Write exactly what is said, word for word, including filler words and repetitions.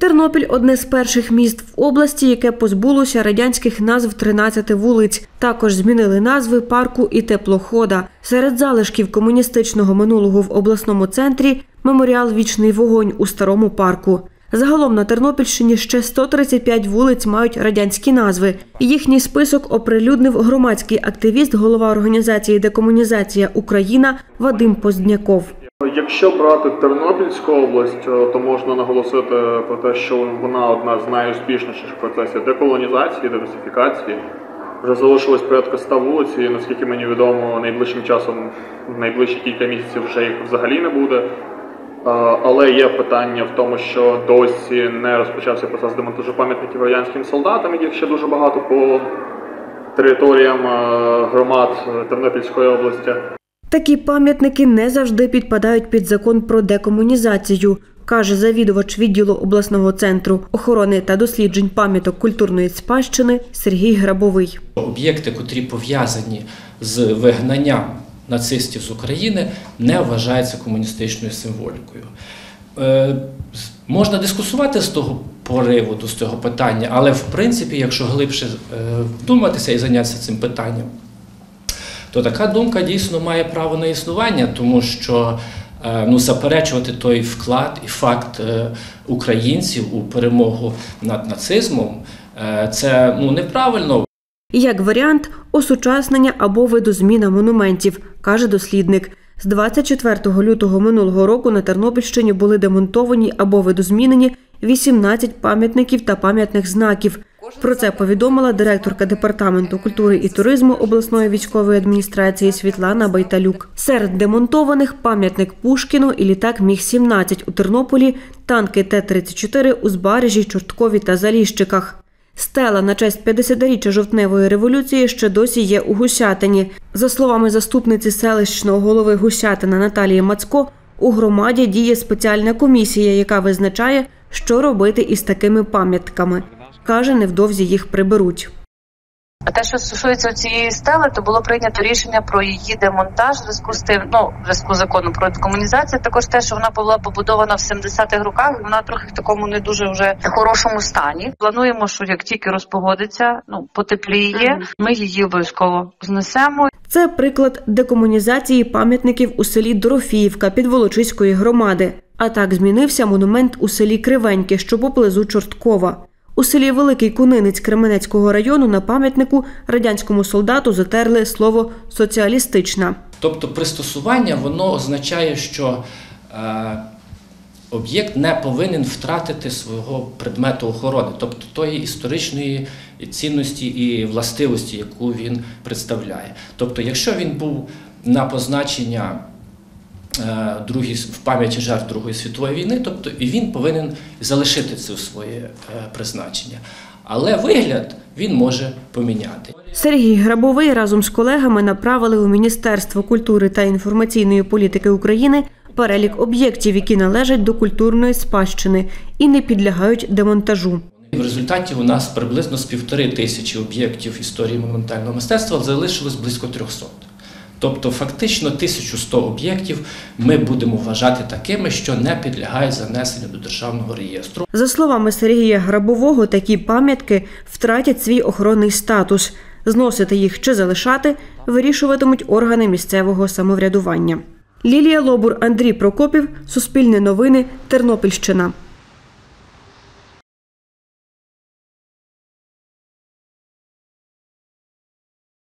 Тернопіль – одне з перших міст в області, яке позбулося радянських назв тринадцяти вулиць. Також змінили назви парку і теплохода. Серед залишків комуністичного минулого в обласному центрі – меморіал «Вічний вогонь» у старому парку. Загалом на Тернопільщині ще сто тридцять п'ять вулиць мають радянські назви. Їхній список оприлюднив громадський активіст, голова організації «Декомунізація Україна» Вадим Позняков. Якщо брати Тернопільську область, то можна наголосити про те, що вона одна з найуспішніших процесів деколонізації, денацифікації. Вже залишилось порядка ста вулиць, і, наскільки мені відомо, найближчим часом, найближчі кілька місяців вже їх взагалі не буде. Але є питання в тому, що досі не розпочався процес демонтажу пам'ятників радянським солдатам, яких ще дуже багато по територіям громад Тернопільської області. Такі пам'ятники не завжди підпадають під закон про декомунізацію, каже завідувач відділу обласного центру охорони та досліджень пам'яток культурної спадщини Сергій Грабовий. Об'єкти, котрі пов'язані з вигнанням нацистів з України, не вважаються комуністичною символікою. Е, можна дискусувати з того приводу, з цього питання, але в принципі, якщо глибше вдуматися і зайнятися цим питанням, то така думка дійсно має право на існування, тому що ну, заперечувати той вклад і факт українців у перемогу над нацизмом – це ну, неправильно. Як варіант – осучаснення або видозміна монументів, каже дослідник. З двадцять четвертого лютого минулого року на Тернопільщині були демонтовані або видозмінені вісімнадцять пам'ятників та пам'ятних знаків. Про це повідомила директорка Департаменту культури і туризму обласної військової адміністрації Світлана Байталюк. Серед демонтованих – пам'ятник Пушкіну і літак Міг сімнадцять у Тернополі, танки Т тридцять чотири у Збаражі, Чорткові та Заліщиках. Стела на честь п'ятдесятиріччя жовтневої революції ще досі є у Гусятині. За словами заступниці селищного голови Гусятина Наталії Мацько, у громаді діє спеціальна комісія, яка визначає, що робити із такими пам'ятками. Каже, невдовзі їх приберуть. А те, що стосується цієї стели, то було прийнято рішення про її демонтаж в зв'язку з тим, ну, в зв'язку з законом про декомунізацію, також те, що вона була побудована в сімдесятих роках, вона трохи в такому не дуже вже хорошому стані. Плануємо, що як тільки розпогодиться, ну, потепліє, ми її обов'язково знесемо. Це приклад декомунізації пам'ятників у селі Дорофіївка Підволочиської громади. А так змінився монумент у селі Кривеньке, що поблизу Чорткова. У селі Великий Кунинець Кременецького району на пам'ятнику радянському солдату затерли слово «соціалістична». Тобто пристосування, воно означає, що е, об'єкт не повинен втратити свого предмету охорони, тобто тої історичної цінності і властивості, яку він представляє. Тобто якщо він був на позначення Другі, в пам'яті жертв Другої світової війни, тобто і він повинен залишити це своє призначення. Але вигляд він може поміняти. Сергій Грабовий разом з колегами направили у Міністерство культури та інформаційної політики України перелік об'єктів, які належать до культурної спадщини і не підлягають демонтажу. В результаті у нас приблизно з півтори тисячі об'єктів історії монументального мистецтва залишилось близько трьохсот. Тобто фактично тисячу сто об'єктів ми будемо вважати такими, що не підлягають занесенню до державного реєстру. За словами Сергія Грабового, такі пам'ятки втратять свій охоронний статус. Зносити їх чи залишати вирішуватимуть органи місцевого самоврядування. Лілія Лобур, Андрій Прокопів, Суспільне новини, Тернопільщина.